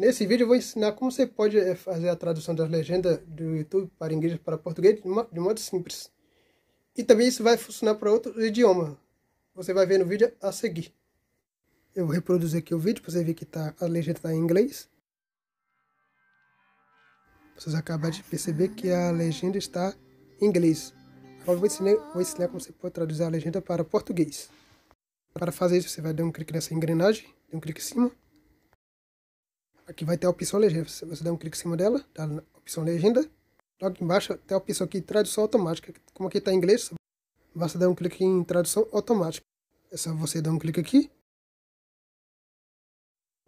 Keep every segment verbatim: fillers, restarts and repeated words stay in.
Nesse vídeo eu vou ensinar como você pode fazer a tradução das legendas do YouTube para inglês para português de modo simples. E também isso vai funcionar para outro idioma. Você vai ver no vídeo a seguir. Eu vou reproduzir aqui o vídeo para você ver que tá, a legenda está em inglês. Vocês acabaram de perceber que a legenda está em inglês. Agora eu vou ensinar, vou ensinar como você pode traduzir a legenda para português. Para fazer isso, você vai dar um clique nessa engrenagem, dá um clique em cima. Aqui vai ter a opção legenda, você dá um clique em cima dela, dá a opção legenda. Logo embaixo tem a opção aqui, tradução automática. Como aqui está em inglês, basta dar um clique em tradução automática. É só você dar um clique aqui.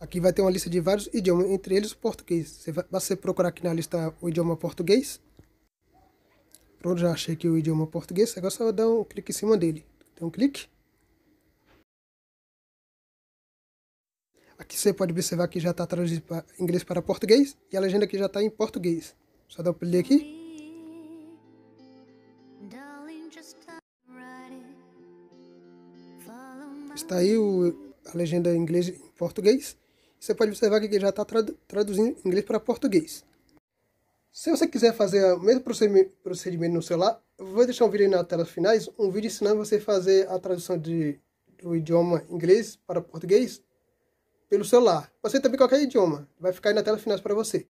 Aqui vai ter uma lista de vários idiomas, entre eles o português. Você vai, basta você procurar aqui na lista o idioma português. Pronto, já achei aqui o idioma português, agora só dá um clique em cima dele. Dá um clique. Aqui você pode observar que já está traduzido para inglês para português e a legenda aqui já está em português. Só dá um play aqui. Está aí o, a legenda em inglês e português. Você pode observar que já está tradu traduzindo inglês para português. Se você quiser fazer o mesmo procedimento no celular, eu vou deixar um vídeo aí na tela finais, um vídeo ensinando você a fazer a tradução de, do idioma inglês para português pelo celular. Pode ser também qualquer idioma, vai ficar aí na tela finais para você.